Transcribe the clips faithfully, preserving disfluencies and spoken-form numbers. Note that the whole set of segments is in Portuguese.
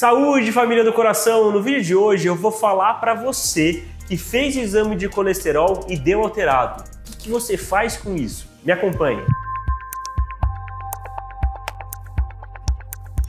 Saúde, família do coração! No vídeo de hoje eu vou falar para você que fez o exame de colesterol e deu alterado. O que você faz com isso? Me acompanhe!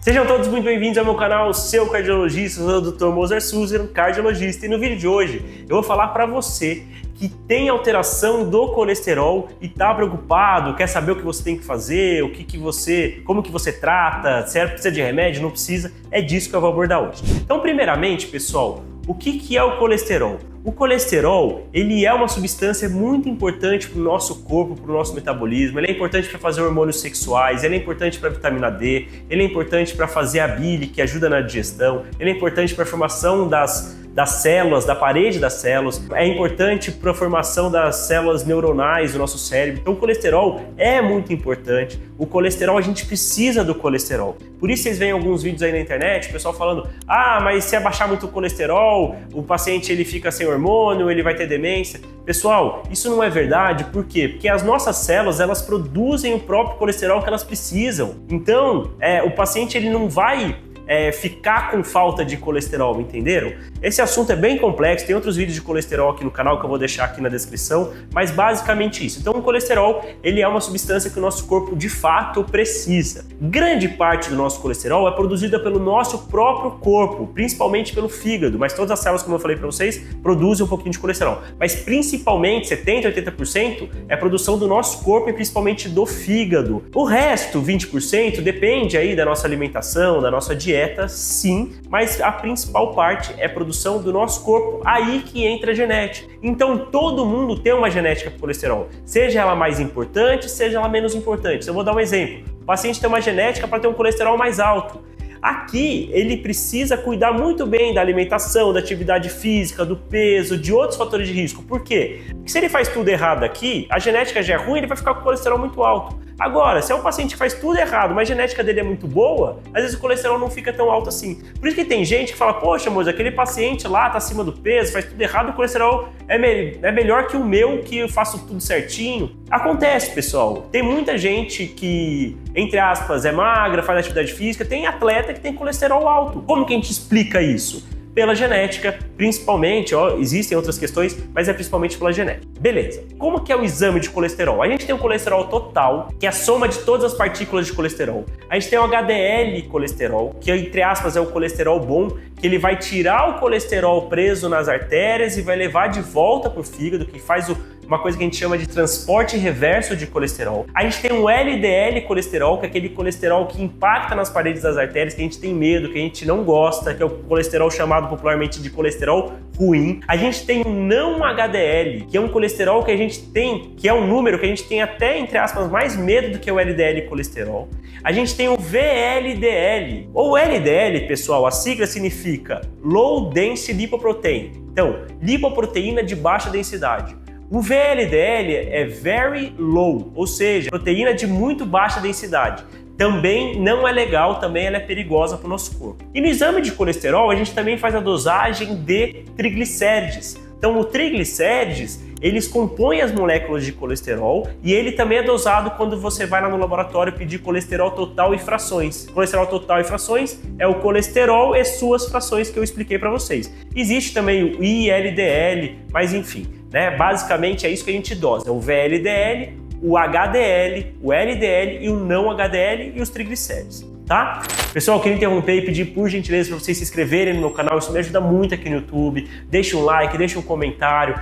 Sejam todos muito bem-vindos ao meu canal, O Seu Cardiologista. Eu sou o doutor Mozar Suzigan, cardiologista, e no vídeo de hoje eu vou falar para você que tem alteração do colesterol e está preocupado, quer saber o que você tem que fazer, o que, que você, como que você trata, se precisa de remédio, não precisa. É disso que eu vou abordar hoje. Então, primeiramente, pessoal, o que, que é o colesterol? O colesterol, ele é uma substância muito importante para o nosso corpo, para o nosso metabolismo. Ele é importante para fazer hormônios sexuais, ele é importante para a vitamina D, ele é importante para fazer a bile, que ajuda na digestão, ele é importante para a formação das, das células, da parede das células, é importante para a formação das células neuronais do nosso cérebro. Então o colesterol é muito importante. O colesterol, a gente precisa do colesterol. Por isso vocês veem alguns vídeos aí na internet, o pessoal falando: ah, mas se abaixar muito o colesterol, o paciente ele fica sem hormônio, ele vai ter demência. Pessoal, isso não é verdade. Por quê? Porque as nossas células, elas produzem o próprio colesterol que elas precisam. Então, é, o paciente ele não vai é, ficar com falta de colesterol, entenderam? Esse assunto é bem complexo, tem outros vídeos de colesterol aqui no canal que eu vou deixar aqui na descrição, mas basicamente isso. Então, o colesterol, ele é uma substância que o nosso corpo de fato precisa. Grande parte do nosso colesterol é produzida pelo nosso próprio corpo, principalmente pelo fígado, mas todas as células, como eu falei para vocês, produzem um pouquinho de colesterol. Mas principalmente, setenta, oitenta por cento é produção do nosso corpo e principalmente do fígado. O resto, vinte por cento, depende aí da nossa alimentação, da nossa dieta, dieta, sim, mas a principal parte é produção do nosso corpo, aí que entra a genética. Então todo mundo tem uma genética para colesterol, seja ela mais importante, seja ela menos importante. Eu vou dar um exemplo: o paciente tem uma genética para ter um colesterol mais alto. Aqui ele precisa cuidar muito bem da alimentação, da atividade física, do peso, de outros fatores de risco. Por quê? Porque se ele faz tudo errado aqui, a genética já é ruim, ele vai ficar com o colesterol muito alto. Agora, se é um paciente que faz tudo errado, mas a genética dele é muito boa, às vezes o colesterol não fica tão alto assim. Por isso que tem gente que fala: poxa, moça, aquele paciente lá tá acima do peso, faz tudo errado, o colesterol é, me é melhor que o meu, que eu faço tudo certinho. Acontece, pessoal. Tem muita gente que, entre aspas, é magra, faz atividade física, tem atleta que tem colesterol alto. Como que a gente explica isso? Pela genética, principalmente. Ó, existem outras questões, mas é principalmente pela genética. Beleza. Como que é o exame de colesterol? A gente tem o colesterol total, que é a soma de todas as partículas de colesterol. A gente tem o H D L colesterol, que entre aspas é o colesterol bom, que ele vai tirar o colesterol preso nas artérias e vai levar de volta para o fígado, que faz o uma coisa que a gente chama de transporte reverso de colesterol. A gente tem um L D L colesterol, que é aquele colesterol que impacta nas paredes das artérias, que a gente tem medo, que a gente não gosta, que é o colesterol chamado popularmente de colesterol ruim. A gente tem um não H D L, que é um colesterol que a gente tem, que é um número que a gente tem até, entre aspas, mais medo do que o L D L colesterol. A gente tem o V L D L. Ou L D L, pessoal, a sigla significa Low Density Lipoprotein. Então, lipoproteína de baixa densidade. O V L D L é Very Low, ou seja, proteína de muito baixa densidade. Também não é legal, também ela é perigosa para o nosso corpo. E no exame de colesterol, a gente também faz a dosagem de triglicérides. Então, o triglicérides, eles compõem as moléculas de colesterol e ele também é dosado quando você vai lá no laboratório pedir colesterol total e frações. Colesterol total e frações é o colesterol e suas frações que eu expliquei para vocês. Existe também o I L D L, mas enfim, né? Basicamente é isso que a gente dosa: o V L D L, o H D L, o L D L e o não H D L e os triglicérides. Tá? Pessoal, eu queria interromper e pedir por gentileza para vocês se inscreverem no meu canal, isso me ajuda muito aqui no YouTube. Deixa um like, deixa um comentário,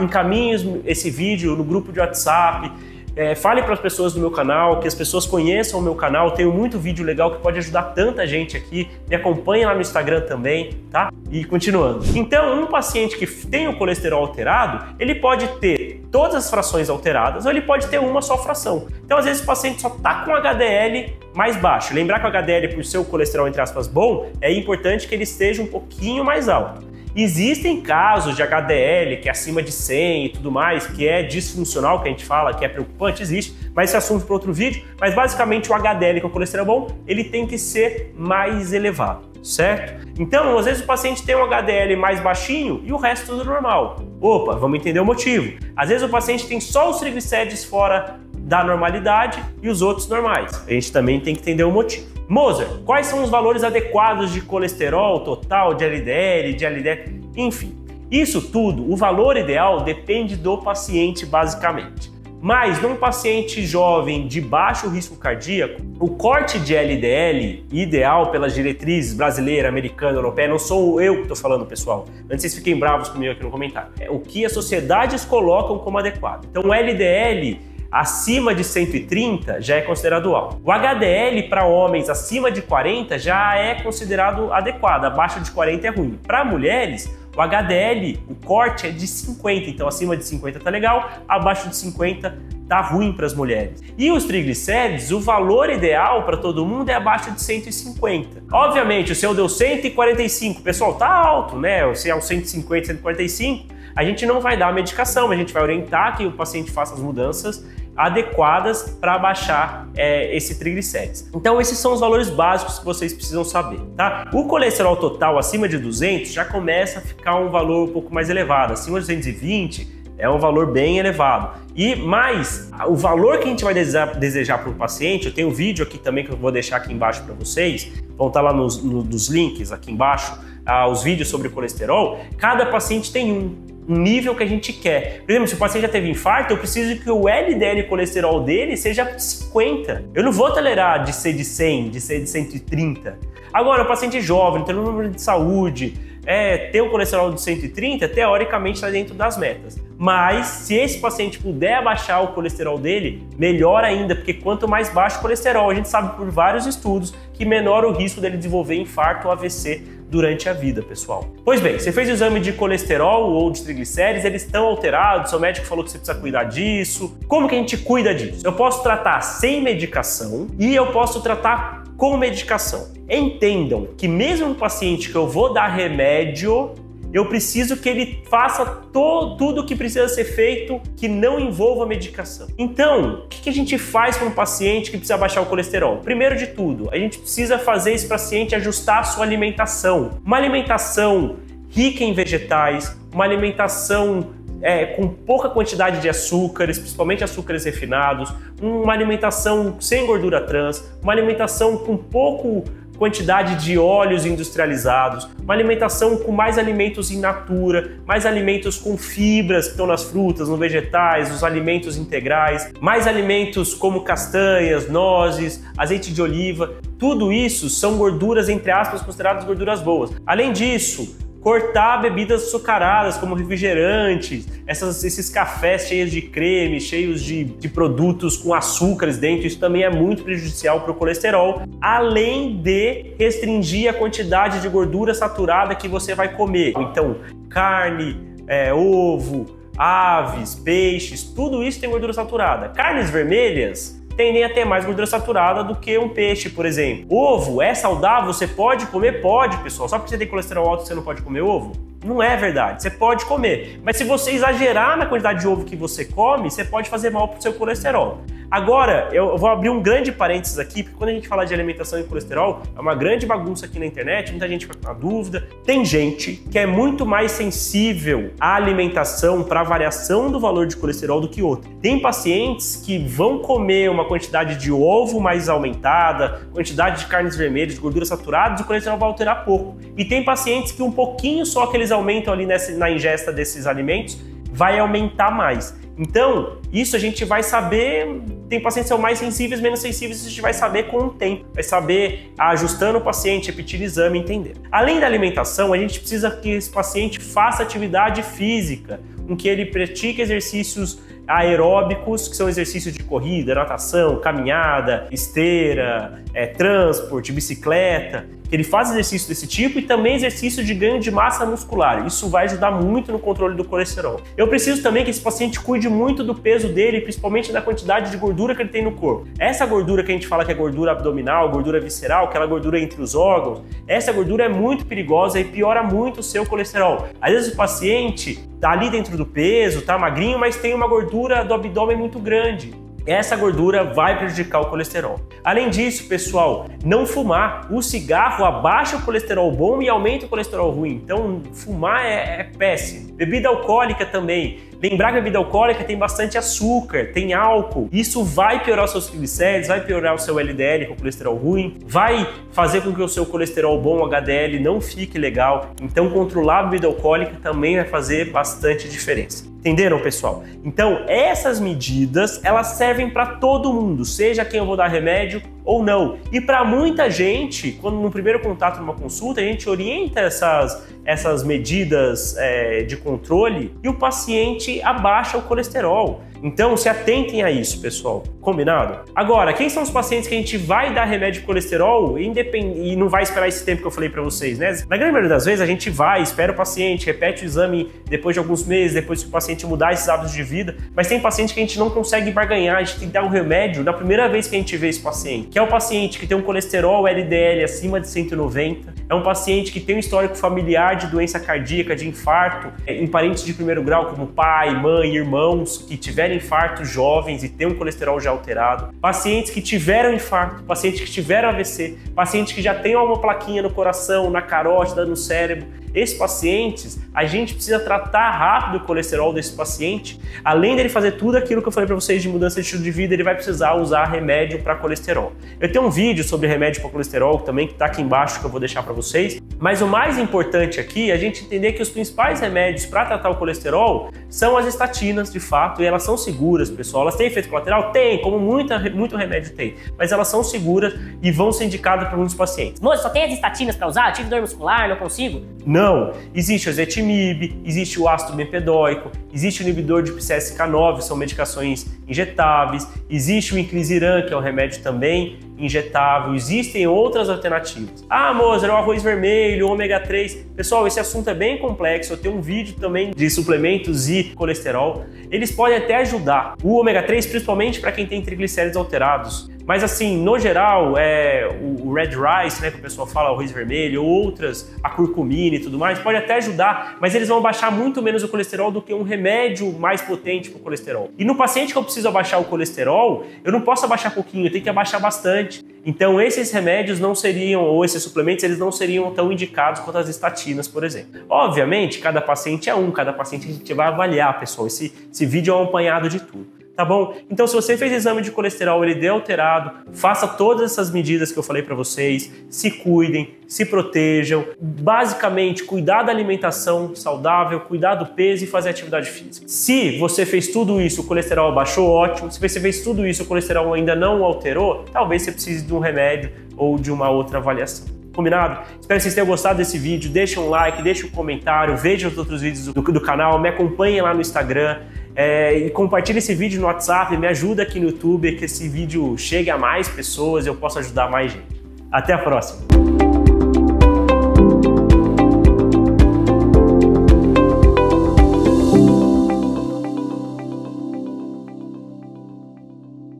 encaminhe esse vídeo no grupo de WhatsApp, é, fale para as pessoas do meu canal, que as pessoas conheçam o meu canal. Eu tenho muito vídeo legal que pode ajudar tanta gente aqui. Me acompanha lá no Instagram também, tá? E continuando. Então, um paciente que tem o colesterol alterado, ele pode ter todas as frações alteradas ou ele pode ter uma só fração. Então, às vezes, o paciente só está com H D L mais baixo. Lembrar que o H D L, por ser o colesterol, entre aspas, bom, é importante que ele esteja um pouquinho mais alto. Existem casos de H D L que é acima de cem e tudo mais, que é disfuncional, que a gente fala, que é preocupante, existe, mas esse assunto para outro vídeo. Mas basicamente o H D L, que é o colesterol bom, ele tem que ser mais elevado, certo? Então, às vezes o paciente tem um H D L mais baixinho e o resto tudo normal. Opa, vamos entender o motivo. Às vezes o paciente tem só os triglicérides fora da normalidade e os outros normais. A gente também tem que entender o motivo. Mozar, quais são os valores adequados de colesterol total, de L D L, de L D L, enfim. Isso tudo, o valor ideal depende do paciente basicamente. Mas num paciente jovem de baixo risco cardíaco, o corte de L D L ideal pelas diretrizes brasileira, americana, europeia, não sou eu que estou falando, pessoal. Antes vocês fiquem bravos comigo aqui no comentário. É o que as sociedades colocam como adequado. Então o L D L acima de cento e trinta já é considerado alto. O H D L para homens acima de quarenta já é considerado adequado, abaixo de quarenta é ruim. Para mulheres, o H D L, o corte é de cinquenta, então acima de cinquenta tá legal, abaixo de cinquenta tá ruim para as mulheres. E os triglicérides, o valor ideal para todo mundo é abaixo de cento e cinquenta. Obviamente, o seu deu cento e quarenta e cinco, pessoal, tá alto, né? Se é um cento e cinquenta, cento e quarenta e cinco, a gente não vai dar a medicação, a gente vai orientar que o paciente faça as mudanças adequadas para baixar é, esse triglicérides. Então esses são os valores básicos que vocês precisam saber, tá? O colesterol total acima de duzentos já começa a ficar um valor um pouco mais elevado, acima de duzentos e vinte é um valor bem elevado. E mais, o valor que a gente vai desejar para o paciente, eu tenho um vídeo aqui também que eu vou deixar aqui embaixo para vocês, vão estar lá nos, nos links aqui embaixo, ah, os vídeos sobre colesterol, cada paciente tem um. Um nível que a gente quer. Por exemplo, se o paciente já teve infarto, eu preciso que o L D L colesterol dele seja cinquenta. Eu não vou tolerar de ser de cem, de ser de cento e trinta. Agora, o paciente jovem, tem um número de saúde, é, ter um colesterol de cento e trinta, teoricamente está dentro das metas. Mas, se esse paciente puder abaixar o colesterol dele, melhor ainda, porque quanto mais baixo o colesterol, a gente sabe por vários estudos que menor o risco dele desenvolver infarto ou A V C durante a vida, pessoal. Pois bem, você fez o exame de colesterol ou de triglicérides, eles estão alterados, seu médico falou que você precisa cuidar disso. Como que a gente cuida disso? Eu posso tratar sem medicação e eu posso tratar com medicação. Entendam que mesmo um paciente que eu vou dar remédio, eu preciso que ele faça to, tudo o que precisa ser feito que não envolva medicação. Então, o que a gente faz para um paciente que precisa baixar o colesterol? Primeiro de tudo, a gente precisa fazer esse paciente ajustar a sua alimentação. Uma alimentação rica em vegetais, uma alimentação é, com pouca quantidade de açúcares, principalmente açúcares refinados, uma alimentação sem gordura trans, uma alimentação com pouco... quantidade de óleos industrializados, uma alimentação com mais alimentos in natura, mais alimentos com fibras que estão nas frutas, nos vegetais, nos alimentos integrais, mais alimentos como castanhas, nozes, azeite de oliva, tudo isso são gorduras, entre aspas, consideradas gorduras boas. Além disso, cortar bebidas açucaradas como refrigerantes, essas, esses cafés cheios de creme, cheios de, de produtos com açúcares dentro, isso também é muito prejudicial para o colesterol, além de restringir a quantidade de gordura saturada que você vai comer. Então, carne, é, ovo, aves, peixes, tudo isso tem gordura saturada. Carnes vermelhas tendem a ter mais gordura saturada do que um peixe, por exemplo. Ovo é saudável? Você pode comer? Pode, pessoal. Só porque você tem colesterol alto você não pode comer ovo? Não é verdade. Você pode comer. Mas se você exagerar na quantidade de ovo que você come, você pode fazer mal para o seu colesterol. Agora, eu vou abrir um grande parênteses aqui, porque quando a gente fala de alimentação e colesterol, é uma grande bagunça aqui na internet, muita gente fica com dúvida. Tem gente que é muito mais sensível à alimentação para a variação do valor de colesterol do que outra. Tem pacientes que vão comer uma quantidade de ovo mais aumentada, quantidade de carnes vermelhas, de gorduras saturadas, o colesterol vai alterar pouco. E tem pacientes que um pouquinho só que eles aumentam ali nessa, na ingesta desses alimentos, vai aumentar mais. Então, isso a gente vai saber, tem pacientes que são mais sensíveis, menos sensíveis, isso a gente vai saber com o tempo, vai saber ajustando o paciente, repetir o exame, entender. Além da alimentação, a gente precisa que esse paciente faça atividade física, com que ele pratique exercícios aeróbicos, que são exercícios de corrida, natação, caminhada, esteira, é, transporte, bicicleta, que ele faz exercício desse tipo e também exercício de ganho de massa muscular. Isso vai ajudar muito no controle do colesterol. Eu preciso também que esse paciente cuide muito do peso dele, principalmente da quantidade de gordura que ele tem no corpo. Essa gordura que a gente fala que é gordura abdominal, gordura visceral, aquela gordura entre os órgãos, essa gordura é muito perigosa e piora muito o seu colesterol. Às vezes o paciente tá ali dentro do peso, tá magrinho, mas tem uma gordura do abdômen muito grande. Essa gordura vai prejudicar o colesterol. Além disso, pessoal, não fumar. O cigarro abaixa o colesterol bom e aumenta o colesterol ruim. Então, fumar é, é péssimo. Bebida alcoólica também. Lembrar que a bebida alcoólica tem bastante açúcar, tem álcool. Isso vai piorar os seus triglicéridos, vai piorar o seu L D L, com o colesterol ruim, vai fazer com que o seu colesterol bom, o H D L, não fique legal. Então, controlar a bebida alcoólica também vai fazer bastante diferença. Entenderam, pessoal? Então, essas medidas, elas servem para todo mundo, seja quem eu vou dar remédio ou não. E para muita gente, quando no primeiro contato, numa consulta, a gente orienta essas, essas medidas é, de controle e o paciente abaixa o colesterol. Então, se atentem a isso, pessoal. Combinado? Agora, quem são os pacientes que a gente vai dar remédio de colesterol independ... e não vai esperar esse tempo que eu falei para vocês, né? Na grande maioria das vezes, a gente vai, espera o paciente, repete o exame depois de alguns meses, depois que o paciente mudar esses hábitos de vida, mas tem paciente que a gente não consegue barganhar, a gente tem que dar um remédio na primeira vez que a gente vê esse paciente, que é um paciente que tem um colesterol L D L acima de cento e noventa, é um paciente que tem um histórico familiar de doença cardíaca, de infarto, em parentes de primeiro grau, como pai, mãe, irmãos, que tiverem infartos jovens e tem um colesterol já alterado, pacientes que tiveram infarto, pacientes que tiveram A V C, pacientes que já têm uma plaquinha no coração, na carótida, no cérebro. Esses pacientes, a gente precisa tratar rápido o colesterol desse paciente. Além dele fazer tudo aquilo que eu falei para vocês de mudança de estilo de vida, ele vai precisar usar remédio para colesterol. Eu tenho um vídeo sobre remédio para colesterol também que está aqui embaixo que eu vou deixar para vocês. Mas o mais importante aqui é a gente entender que os principais remédios para tratar o colesterol são as estatinas, de fato, e elas são seguras, pessoal. Elas têm efeito colateral? Tem, como muita, muito remédio tem. Mas elas são seguras e vão ser indicadas para muitos pacientes. Moço, só tem as estatinas para usar? Eu tive dor muscular, não consigo? Não. Não, existe o ezetimiba, existe o ácido bempedoico, existe o inibidor de P C S K nove, são medicações injetáveis, existe o Inclisiram, que é um remédio também injetável, existem outras alternativas. Ah, Mozar, o arroz vermelho, o ômega três. Pessoal, esse assunto é bem complexo, eu tenho um vídeo também de suplementos e colesterol. Eles podem até ajudar. O ômega três, principalmente para quem tem triglicéridos alterados. Mas assim, no geral, é, o red rice, né, que o pessoal fala, o arroz vermelho, outras, a curcumina e tudo mais, pode até ajudar, mas eles vão abaixar muito menos o colesterol do que um remédio mais potente para o colesterol. E no paciente que eu preciso abaixar o colesterol, eu não posso abaixar pouquinho, eu tenho que abaixar bastante. Então esses remédios não seriam, ou esses suplementos, eles não seriam tão indicados quanto as estatinas, por exemplo. Obviamente, cada paciente é um, cada paciente a gente vai avaliar, pessoal. Esse, esse vídeo é um apanhado de tudo. Tá bom? Então, se você fez exame de colesterol L D L alterado, faça todas essas medidas que eu falei para vocês, se cuidem, se protejam. Basicamente, cuidar da alimentação saudável, cuidar do peso e fazer atividade física. Se você fez tudo isso, o colesterol baixou, ótimo. Se você fez tudo isso, o colesterol ainda não alterou, talvez você precise de um remédio ou de uma outra avaliação. Combinado? Espero que vocês tenham gostado desse vídeo. Deixa um like, deixa um comentário, veja os outros vídeos do, do canal, me acompanha lá no Instagram é, e compartilha esse vídeo no WhatsApp, me ajuda aqui no YouTube, que esse vídeo chegue a mais pessoas e eu possa ajudar mais gente. Até a próxima!